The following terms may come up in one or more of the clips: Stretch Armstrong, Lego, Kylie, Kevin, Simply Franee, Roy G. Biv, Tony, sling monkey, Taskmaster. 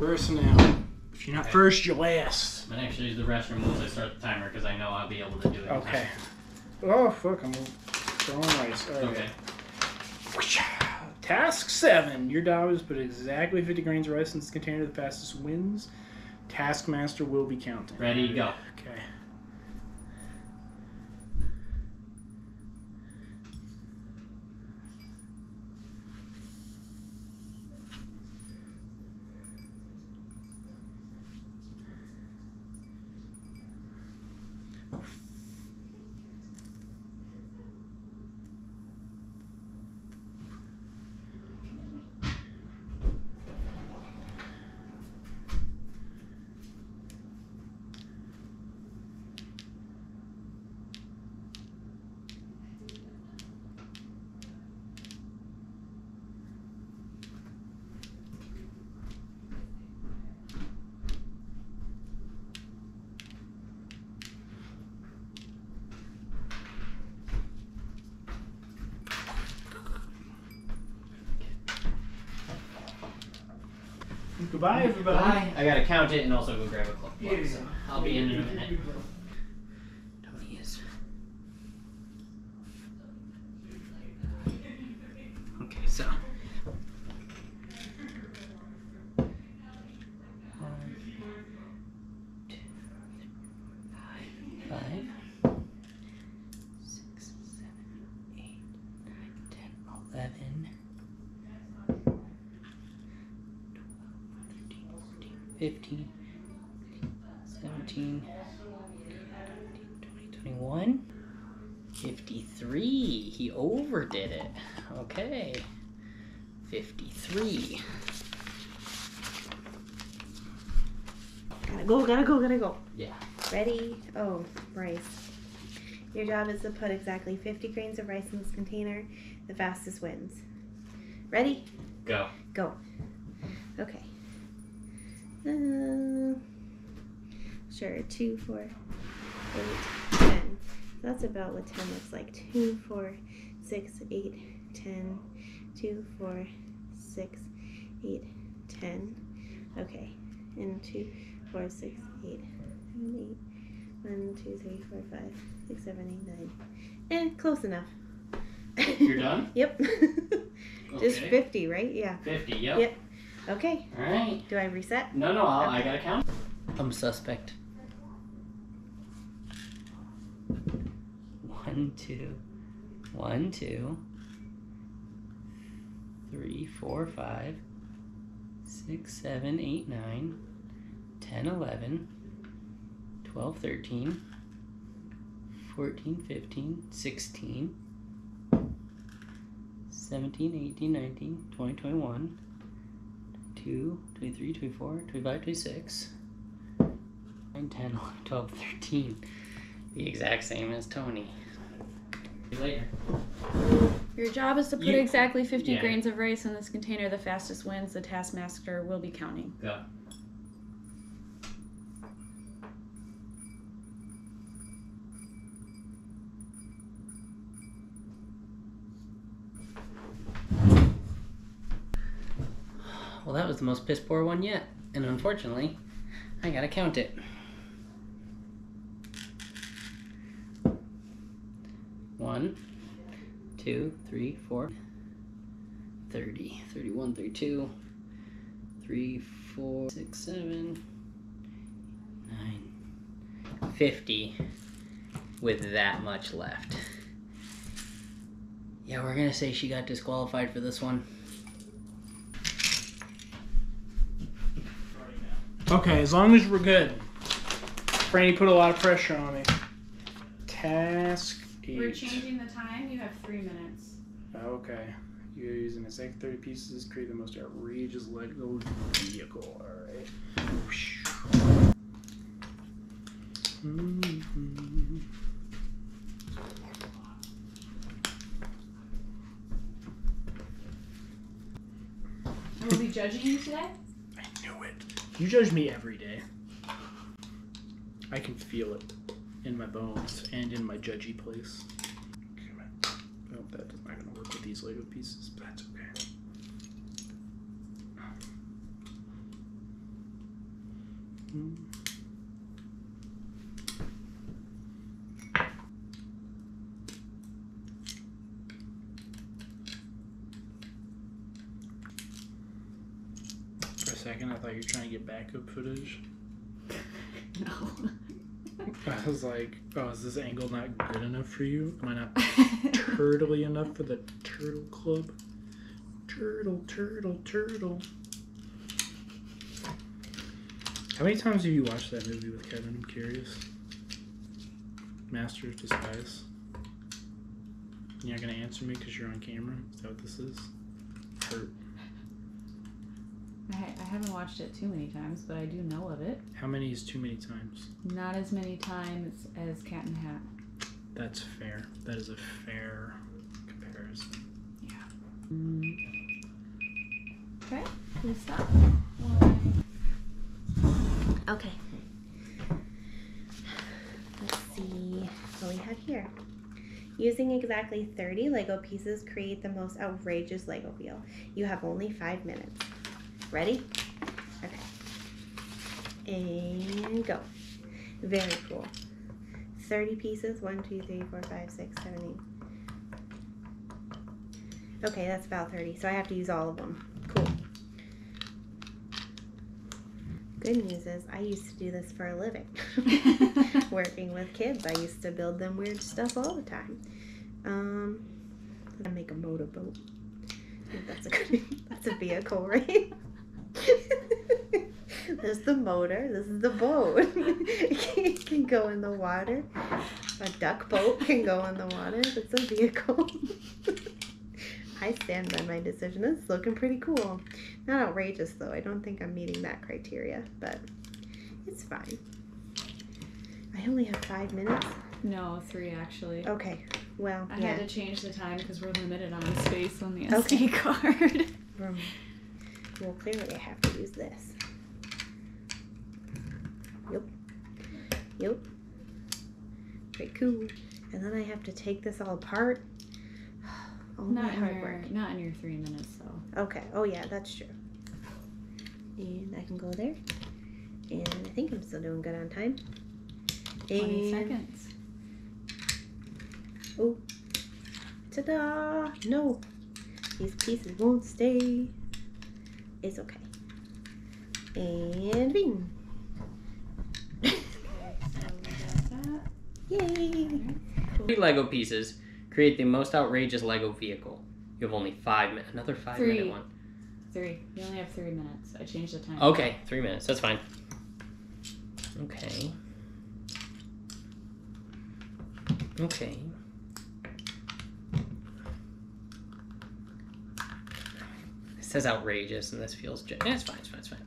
personnel. If you're not first, you're last. I'm going to actually use the restroom once I start the timer because I know I'll be able to do it. Okay. Oh, fuck. I'm throwing rice. Right. Okay. Task 7. Your job is put exactly 50 grains of rice in this container. The fastest wins. Taskmaster will be counting. Ready, go. Okay. Goodbye, everybody. Bye. I gotta count it and also go grab a clock. Yeah. So I'll be in a minute. Tony is. Okay, so. He overdid it. Okay. 53. Gotta go. Yeah. Ready? Oh, rice. Your job is to put exactly 50 grains of rice in this container. The fastest wins. Ready? Go. Go. Okay. Sure. 2, 4, 8, 10. That's about what 10 looks like. 2, 4, 6, 8, 10. 2, 4, 6, 8, 10. Okay. And 2, 4, 6, 8, 8. 1, 2, 3, 4, 5, 6, 7, 8, 9. And close enough. You're done? Yep. Okay. Just 50, right? Yeah. 50, yep. Yep. Okay. All right. Do I reset? No, okay. I gotta count. I'm suspect. 1, 2, 1, 2, 1, 2, 3, 4, 5, 6, 7, 8, 9, 10, 11, 12, 13, 14, 15, 16, 17, 18, 19, 20, 21, 22, 23, 24, 25, 26, 9, 10, 11, 12, 13. The exact same as Tony. Later. Your job is to put exactly 50 grains of rice in this container. The fastest wins. The taskmaster will be counting. Go. Well, that was the most piss poor one yet, and unfortunately, I gotta count it. 1, 2, 3, 4. 30. 31, 32, 34, 6, 7, 9, 50 with that much left. Yeah, we're gonna say she got disqualified for this one. Okay, as long as we're good. Franee put a lot of pressure on me. Task. We're changing the time. You have 3 minutes. Okay. You're using a second 30 pieces. Create the most outrageous Lego vehicle. All right. Mm-hmm. Will we be judging you today? I knew it. You judge me every day. I can feel it. In my bones and in my judgy place. Oh, that's not gonna work with these Lego pieces, but that's okay. For a second, I thought you were trying to get backup footage. No. I was like, oh, is this angle not good enough for you? Am I not turtly enough for the turtle club? Turtle, turtle, turtle. How many times have you watched that movie with Kevin? I'm curious. Master of Disguise. You're not going to answer me because you're on camera? Is that what this is? Hurt. I haven't watched it too many times, but I do know of it. How many is too many times? Not as many times as Cat in the Hat. That's fair. That is a fair comparison. Yeah. Okay, we'll stop. Okay. Let's see what we have here. Using exactly 30 Lego pieces, create the most outrageous Lego wheel. You have only 5 minutes. Ready? Okay. And go. Very cool. 30 pieces. 1, 2, 3, 4, 5, 6, 7, 8. Okay, that's about 30. So I have to use all of them. Cool. Good news is I used to do this for a living. Working with kids, I used to build them weird stuff all the time. I make a motorboat. I think that's a good, that's a vehicle, right? There's the motor. This is the boat. It can go in the water. A duck boat can go in the water. That's a vehicle. I stand by my decision. It's looking pretty cool. Not outrageous, though. I don't think I'm meeting that criteria, but it's fine. I only have 5 minutes. No, 3 actually. Okay. Well, I had to change the time because we're limited on the space on the SD card. Well, clearly I have to use this. Yep. Yep. Pretty cool. And then I have to take this all apart. Oh, not hard work. Not in your 3 minutes, though. Okay. Oh, yeah, that's true. And I can go there. And I think I'm still doing good on time. 20 seconds. Oh, ta-da! No, these pieces won't stay. It's okay. And bing! Okay, so we got that. Yay! Cool. 3 Lego pieces. Create the most outrageous Lego vehicle. You have only 5 minutes. Another 5 minute one. 3. You only have 3 minutes. I changed the time. Okay, 3 minutes. That's fine. Okay. Okay. It says outrageous, and this feels... it's fine, it's fine, it's fine.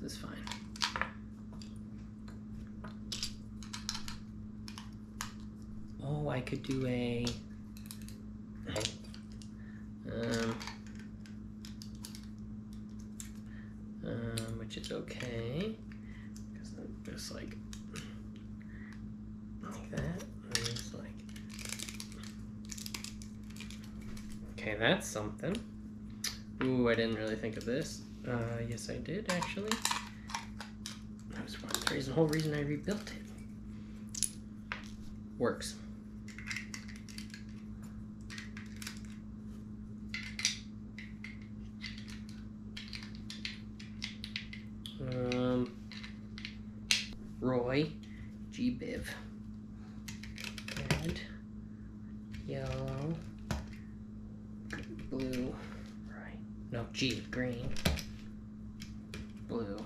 This is fine. Oh, I could do a... which is okay. Because I'm just like that. Okay, that's something. Ooh, I didn't really think of this. Yes, I did, actually. That was one reason, the whole reason I rebuilt it. Works. Roy G. Biv. Red. Yellow. Blue, right? No, G, green, blue.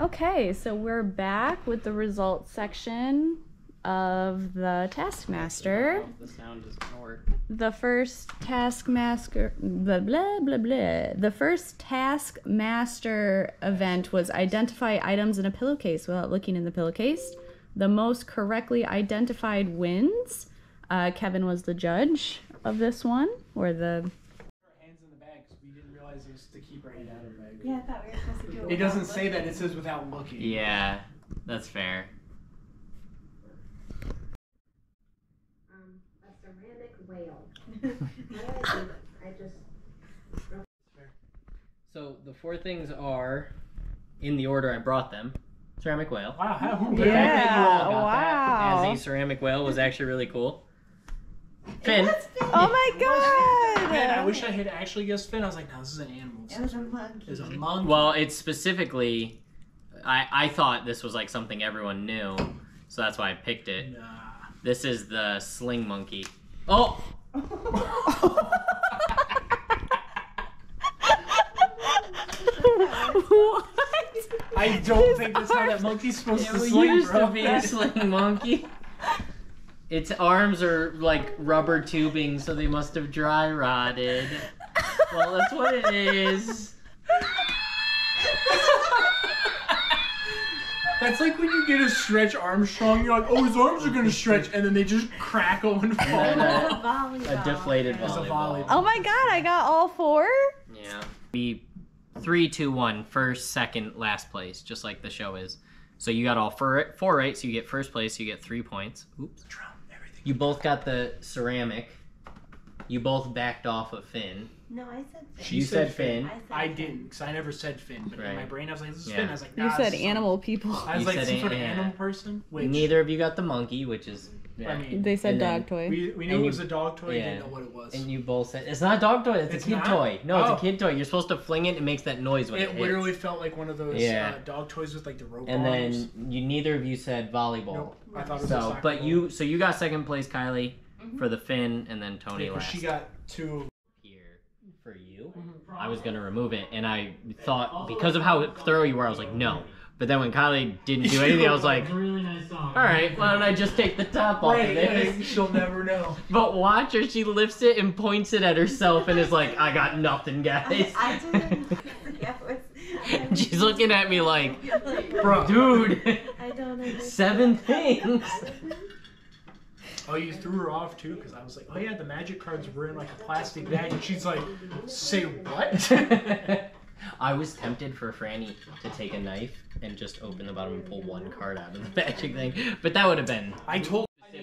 Okay, so we're back with the results section of the Taskmaster. The sound doesn't work. The first Taskmaster, blah, blah, blah, blah. The first Taskmaster event was identify items in a pillowcase without looking in the pillowcase. The most correctly identified wins. Kevin was the judge of this one, or the... Our hands in the bag, because we didn't realize it was to keep our hand out of the bag. Yeah, I thought we were supposed to do it. It doesn't say that, it says without looking. Yeah, that's fair. A ceramic whale. I just... So the four things are in the order I brought them. Ceramic whale. Wow, how cool. Yeah, wow. That. As a ceramic whale was actually really cool. Finn. Oh my god! Finn. I wish I had actually guessed Finn. I was like, no, this is an animal. It was a monkey. It was a monkey. Well, it's specifically, I thought this was like something everyone knew, so that's why I picked it. Nah. This is the sling monkey. Oh! What? I don't think that's how that monkey's supposed to sling, used to be a sling monkey. Its arms are like rubber tubing, so they must have dry rotted. Well, that's what it is. That's like when you get a Stretch Armstrong, you're like, oh, his arms are gonna stretch, and then they just crack open and fall. A deflated volleyball. Oh my god, I got all four? Yeah. We 3, 2, 1, first, second, last place, just like the show is. So you got all four right, so you get first place, you get 3 points. Oops. You both got the ceramic. You both backed off of Finn. No, I said Finn. She said Finn. I didn't, because I never said Finn. But in my brain, I was like, this is Finn. I was like, nah, you said animal people. I was like, some sort of animal person. Which... Neither of you got the monkey, which is... Yeah. I mean, they said dog toy. We knew it was a dog toy. Yeah. Didn't know what it was. And you both said it's not a dog toy. It's a kid toy. No, it's a kid toy. You're supposed to fling it. It makes that noise when it hits. It literally felt like one of those dog toys with like the rope. And arms. Then neither of you said volleyball. Nope. I thought it was a soccer ball. You got second place, Kylie, for the Finn, and then Tony last. She got two here for you. I was gonna remove it, and I thought because of how thorough you were, I was like no. But then when Kylie didn't do anything, I was like, really nice song. All right, why don't I just take the top off of this? She'll never know. But watch her. She lifts it and points it at herself and is like, I got nothing, guys. I didn't. She's looking at me like, bro, dude, I don't understand. 7 things. Oh, you threw her off, too, because I was like, oh, yeah, the magic cards were in, like, a plastic bag. And she's like, say what? I was tempted for Franny to take a knife and just open the bottom and pull one card out of the magic thing, but that would have been.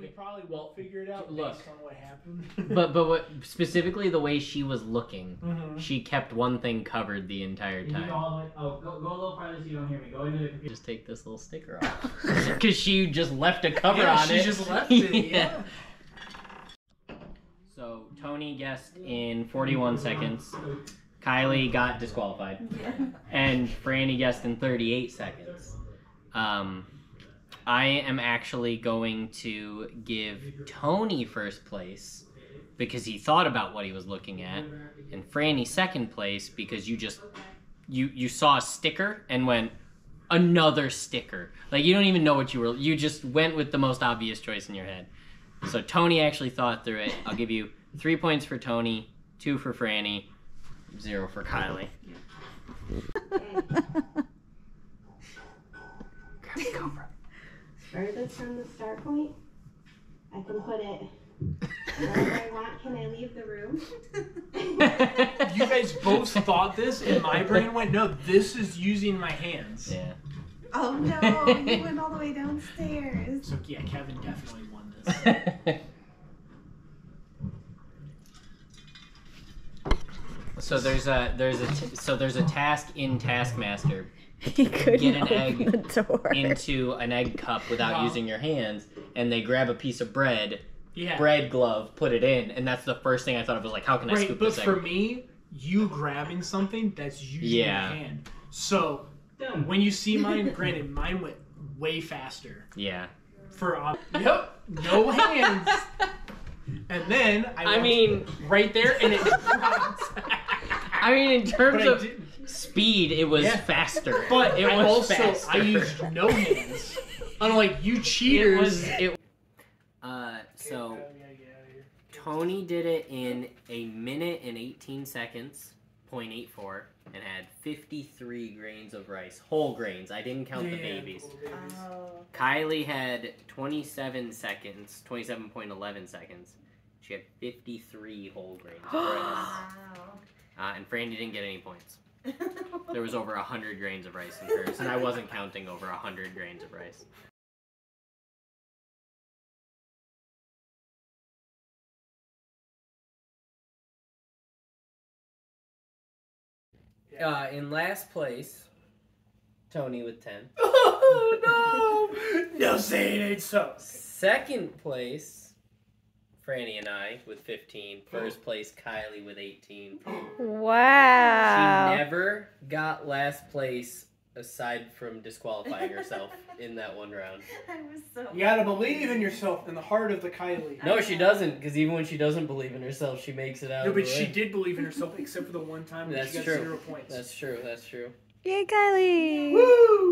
We probably won't figure it out based on what happened. but what specifically the way she was looking, she kept one thing covered the entire time. Go a little farther so you don't hear me. Go into the computer. Just take this little sticker off, because she just left a cover on it. She just left it. Yeah. So Tony guessed in 41 seconds. Kylie got disqualified, and Franny guessed in 38 seconds. I am actually going to give Tony first place because he thought about what he was looking at, and Franny second place because you saw a sticker and went, another sticker. Like, you don't even know what you just went with the most obvious choice in your head. So Tony actually thought through it. I'll give you 3 points for Tony, 2 for Franny, 0 for Kylie. Grab the cobra. Furthest from the start point, I can put it wherever I want. Can I leave the room? You guys both thought this, and my brain went, no, this is using my hands. Yeah. Oh no, you went all the way downstairs. So yeah, Kevin definitely won this. So there's a task in Taskmaster. He couldn't get an egg into an egg cup without using your hands, and they grab a piece of bread, bread glove, put it in, and that's the first thing I thought of was like, how can I scoop this egg? But for me, you grabbing something that's usually your hand. So when you see mine, granted, mine went way faster. Yeah. No hands. And then I mean, right there, and it dropped. I mean, in terms of speed, it was faster. But it was also faster. I used no hands. Unlike you cheaters. So Tony did it in 1 minute and 18 seconds, 0.84, and had 53 grains of rice, whole grains. I didn't count the babies. Oh. Kylie had 27 seconds, 27.11 seconds. She had 53 whole grains of rice. Wow. And Franny didn't get any points. There was over 100 grains of rice in hers, and I wasn't counting over 100 grains of rice. In last place, Tony with 10. Oh, no! No, say it ain't so. Second place, Franee and I with 15. First place, Kylie with 18. Wow. She never got last place aside from disqualifying herself in that one round. I was so. You gotta believe in yourself, in the heart of the Kylie. No, she doesn't, because even when she doesn't believe in herself, she makes it out. No, but she did believe in herself, except for the one time when she got 0 points. That's true. Yay, Kylie! Woo!